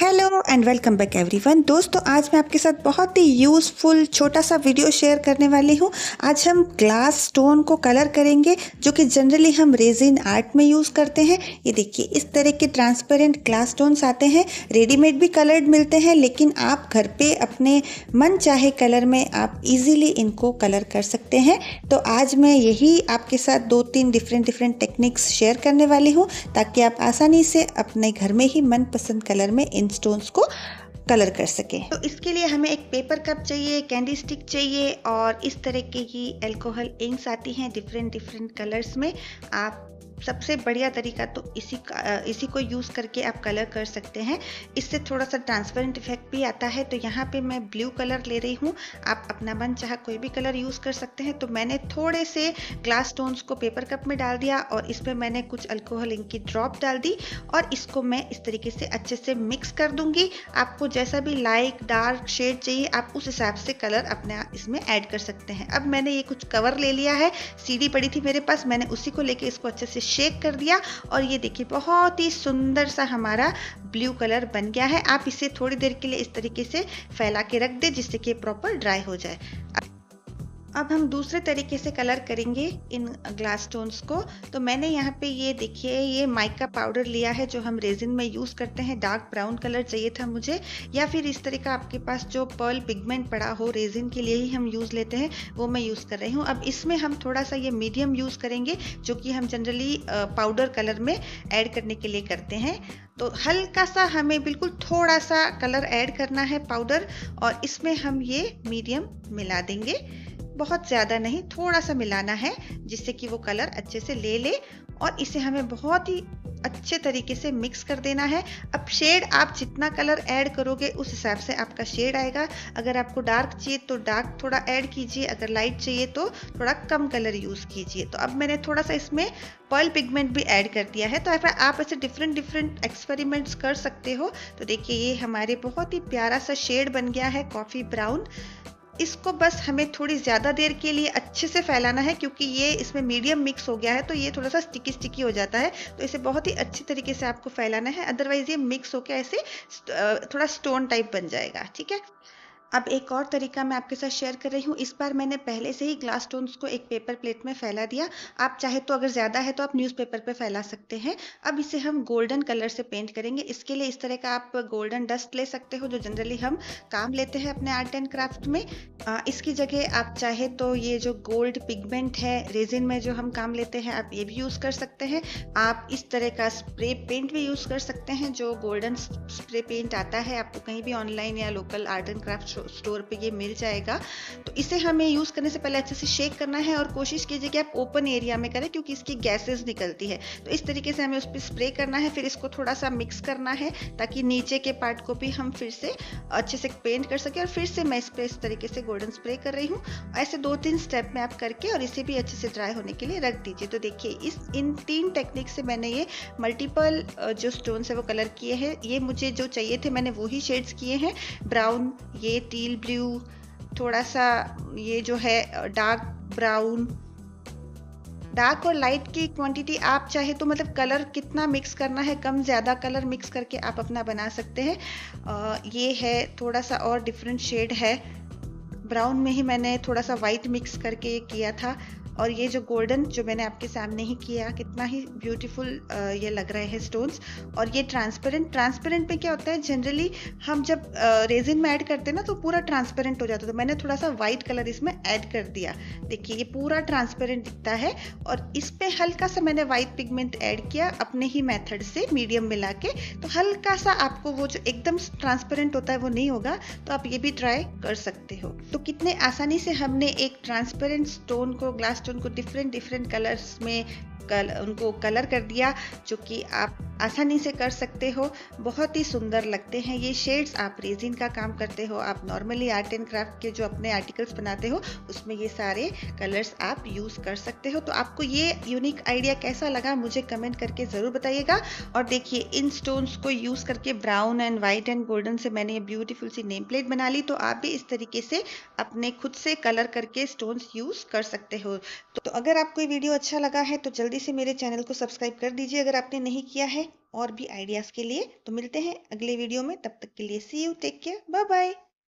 Hello and welcome back everyone. दोस्तों आज मैं आपके साथ बहुत ही यूज़फुल छोटा सा वीडियो शेयर करने वाली हूँ। आज हम ग्लास स्टोन को कलर करेंगे जो कि जनरली हम रेजिन आर्ट में यूज़ करते हैं। ये देखिए इस तरह के ट्रांसपेरेंट ग्लास स्टोन्स आते हैं, रेडीमेड भी कलर्ड मिलते हैं, लेकिन आप घर पे अपने मन चाहे कलर में आप ईजिली इनको कलर कर सकते हैं। तो आज मैं यही आपके साथ 2-3 डिफरेंट टेक्निक्स शेयर करने वाली हूँ ताकि आप आसानी से अपने घर में ही मनपसंद कलर में स्टोन्स को कलर कर सके। तो इसके लिए हमें एक पेपर कप चाहिए, कैंडी स्टिक चाहिए और इस तरह के ही एल्कोहल इंक्स आती हैं डिफरेंट कलर्स में। आप सबसे बढ़िया तरीका तो इसी को यूज़ करके आप कलर कर सकते हैं, इससे थोड़ा सा ट्रांसपेरेंट इफेक्ट भी आता है। तो यहाँ पे मैं ब्लू कलर ले रही हूँ, आप अपना मन चाहा कोई भी कलर यूज़ कर सकते हैं। तो मैंने थोड़े से ग्लास स्टोन्स को पेपर कप में डाल दिया और इसमें मैंने कुछ अल्कोहल इंक की ड्रॉप डाल दी और इसको मैं इस तरीके से अच्छे से मिक्स कर दूंगी। आपको जैसा भी लाइट डार्क शेड चाहिए आप उस हिसाब से कलर अपने इसमें ऐड कर सकते हैं। अब मैंने ये कुछ कवर ले लिया है, सीढ़ी पड़ी थी मेरे पास, मैंने उसी को लेके इसको अच्छे से शेक कर दिया और ये देखिए बहुत ही सुंदर सा हमारा ब्लू कलर बन गया है। आप इसे थोड़ी देर के लिए इस तरीके से फैला के रख दें जिससे कि प्रॉपर ड्राई हो जाए। अब हम दूसरे तरीके से कलर करेंगे इन ग्लास स्टोन्स को। तो मैंने यहाँ पे ये देखिए ये माइका पाउडर लिया है जो हम रेजिन में यूज़ करते हैं। डार्क ब्राउन कलर चाहिए था मुझे, या फिर इस तरह का आपके पास जो पर्ल पिगमेंट पड़ा हो रेजिन के लिए ही हम यूज़ लेते हैं, वो मैं यूज़ कर रही हूँ। अब इसमें हम थोड़ा सा ये मीडियम यूज़ करेंगे जो कि हम जनरली पाउडर कलर में ऐड करने के लिए करते हैं। तो हल्का सा हमें बिल्कुल थोड़ा सा कलर ऐड करना है पाउडर और इसमें हम ये मीडियम मिला देंगे, बहुत ज़्यादा नहीं, थोड़ा सा मिलाना है जिससे कि वो कलर अच्छे से ले ले और इसे हमें बहुत ही अच्छे तरीके से मिक्स कर देना है। अब शेड आप जितना कलर ऐड करोगे उस हिसाब से आपका शेड आएगा। अगर आपको डार्क चाहिए तो डार्क थोड़ा ऐड कीजिए, अगर लाइट चाहिए तो थोड़ा कम कलर यूज़ कीजिए। तो अब मैंने थोड़ा सा इसमें पर्ल पिगमेंट भी ऐड कर दिया है। तो आप ऐसे डिफरेंट एक्सपेरिमेंट्स कर सकते हो। तो देखिए ये हमारे बहुत ही प्यारा सा शेड बन गया है कॉफ़ी ब्राउन। इसको बस हमें थोड़ी ज़्यादा देर के लिए अच्छे से फैलाना है क्योंकि ये इसमें मीडियम मिक्स हो गया है तो ये थोड़ा सा स्टिकी हो जाता है। तो इसे बहुत ही अच्छे तरीके से आपको फैलाना है, अदरवाइज़ ये मिक्स होकर ऐसे थोड़ा स्टोन टाइप बन जाएगा। ठीक है, अब एक और तरीका मैं आपके साथ शेयर कर रही हूँ। इस बार मैंने पहले से ही ग्लास स्टोन्स को एक पेपर प्लेट में फैला दिया। आप चाहे तो अगर ज़्यादा है तो आप न्यूज़पेपर पे फैला सकते हैं। अब इसे हम गोल्डन कलर से पेंट करेंगे। इसके लिए इस तरह का आप गोल्डन डस्ट ले सकते हो जो जनरली हम काम लेते हैं अपने आर्ट एंड क्राफ्ट में। इसकी जगह आप चाहे तो ये जो गोल्ड पिगमेंट है रेजिन में जो हम काम लेते हैं आप ये भी यूज़ कर सकते हैं। आप इस तरह का स्प्रे पेंट भी यूज़ कर सकते हैं जो गोल्डन स्प्रे पेंट आता है, आपको कहीं भी ऑनलाइन या local art and craft store पे ये मिल जाएगा। तो इसे हमें यूज़ करने से पहले अच्छे से शेक करना है और कोशिश कीजिए कि आप ओपन एरिया में करें क्योंकि इसकी गैसेस निकलती है। तो इस तरीके से हमें उस पर स्प्रे करना है, फिर इसको थोड़ा सा मिक्स करना है ताकि नीचे के पार्ट को भी हम फिर से अच्छे से पेंट कर सकें। और फिर से मैं इस पर इस तरीके से गोल्डन स्प्रे कर रही हूँ। ऐसे 2-3 स्टेप में आप करके और इसे भी अच्छे से ड्राई होने के लिए रख दीजिए। तो देखिए इन 3 टेक्निक से मैंने ये मल्टीपल जो स्टोन्स है वो कलर किए हैं। ये मुझे जो चाहिए थे मैंने वही शेड्स किए हैं, ब्राउन, ये टील ब्लू, थोड़ा सा ये जो है डार्क ब्राउन। डार्क और लाइट की क्वांटिटी आप चाहे तो मतलब कलर कितना मिक्स करना है, कम ज़्यादा कलर मिक्स करके आप अपना बना सकते हैं। ये है थोड़ा सा और डिफरेंट शेड है, ब्राउन में ही मैंने थोड़ा सा वाइट मिक्स करके ये किया था। और ये जो गोल्डन जो मैंने आपके सामने ही किया, कितना ही ब्यूटीफुल ये लग रहे हैं स्टोन्स। और ये ट्रांसपेरेंट में क्या होता है जनरली हम जब रेजिन में ऐड करते हैं ना तो पूरा ट्रांसपेरेंट हो जाता है। तो मैंने थोड़ा सा वाइट कलर इसमें ऐड कर दिया। देखिए ये पूरा ट्रांसपेरेंट दिखता है और इस पर हल्का सा मैंने वाइट पिगमेंट ऐड किया अपने ही मेथड से मीडियम मिला के। तो हल्का सा आपको वो जो एकदम ट्रांसपेरेंट होता है वो नहीं होगा, तो आप ये भी ट्राई कर सकते हो। तो कितने आसानी से हमने एक ट्रांसपेरेंट स्टोन को ग्लास तो उनको डिफरेंट कलर्स में उनको कलर कर दिया जो कि आप आसानी से कर सकते हो। बहुत ही सुंदर लगते हैं ये शेड्स। आप रेजिन का काम करते हो, आप नॉर्मली आर्ट एंड क्राफ्ट के जो अपने आर्टिकल्स बनाते हो उसमें ये सारे कलर्स आप यूज़ कर सकते हो। तो आपको ये यूनिक आइडिया कैसा लगा मुझे कमेंट करके ज़रूर बताइएगा। और देखिए इन स्टोन्स को यूज़ करके brown and white and golden से मैंने ये ब्यूटीफुल सी नेम प्लेट बना ली। तो आप भी इस तरीके से अपने खुद से कलर करके स्टोन्स यूज़ कर सकते हो। तो अगर आपको ये वीडियो अच्छा लगा है तो जल्दी से मेरे चैनल को सब्सक्राइब कर दीजिए अगर आपने नहीं किया है, और भी आइडियाज़ के लिए। तो मिलते हैं अगले वीडियो में, तब तक के लिए see you, take care, bye bye.